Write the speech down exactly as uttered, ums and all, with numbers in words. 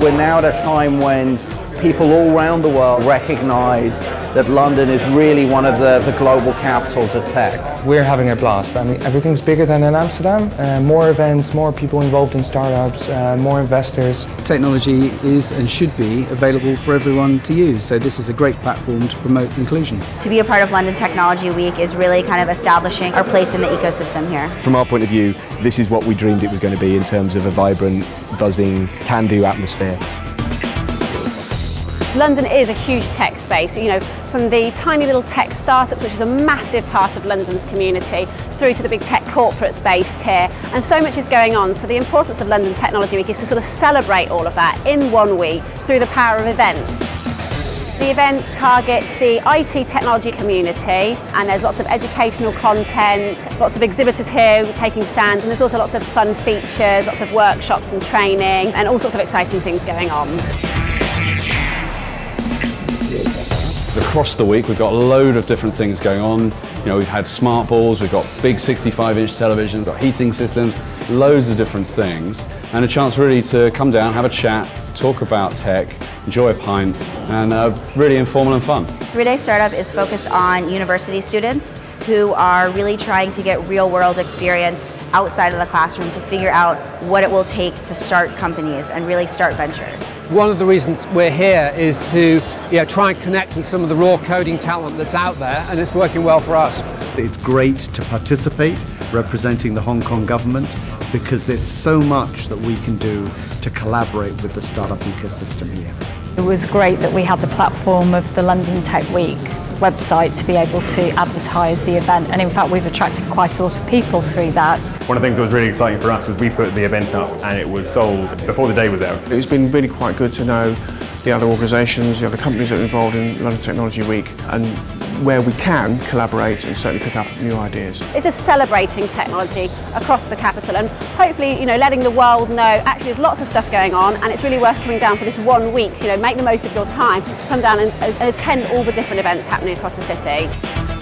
We're now at a time when people all around the world recognize that London is really one of the, the global capitals of tech. We're having a blast. I mean, everything's bigger than in Amsterdam. Uh, more events, more people involved in startups, uh, more investors. Technology is and should be available for everyone to use, so this is a great platform to promote inclusion. To be a part of London Technology Week is really kind of establishing our place in the ecosystem here. From our point of view, this is what we dreamed it was going to be in terms of a vibrant, buzzing, can-do atmosphere. London is a huge tech space, you know, from the tiny little tech startups, which is a massive part of London's community, through to the big tech corporate space here, and so much is going on. So the importance of London Technology Week is to sort of celebrate all of that in one week through the power of events. The event targets the I T technology community, and there's lots of educational content, lots of exhibitors here taking stands, and there's also lots of fun features, lots of workshops and training, and all sorts of exciting things going on. Across the week we've got a load of different things going on. You know, we've had smart balls, we've got big sixty-five inch televisions, got heating systems, loads of different things, and a chance really to come down, have a chat, talk about tech, enjoy a pint, and uh, really informal and fun. Three-Day Startup is focused on university students who are really trying to get real-world experience outside of the classroom to figure out what it will take to start companies and really start ventures. One of the reasons we're here is to you know, try and connect with some of the raw coding talent that's out there, and it's working well for us. It's great to participate representing the Hong Kong government, because there's so much that we can do to collaborate with the startup ecosystem here. It was great that we had the platform of the London Tech Week website to be able to advertise the event, and in fact we've attracted quite a lot of people through that. One of the things that was really exciting for us was we put the event up and it was sold before the day was out. It's been really quite good to know the other organisations, the other companies that are involved in London Technology Week, and where we can collaborate and certainly pick up new ideas. It's just celebrating technology across the capital, and hopefully, you know, letting the world know actually there's lots of stuff going on, and it's really worth coming down for this one week. You know, make the most of your time. Come down and, and attend all the different events happening across the city.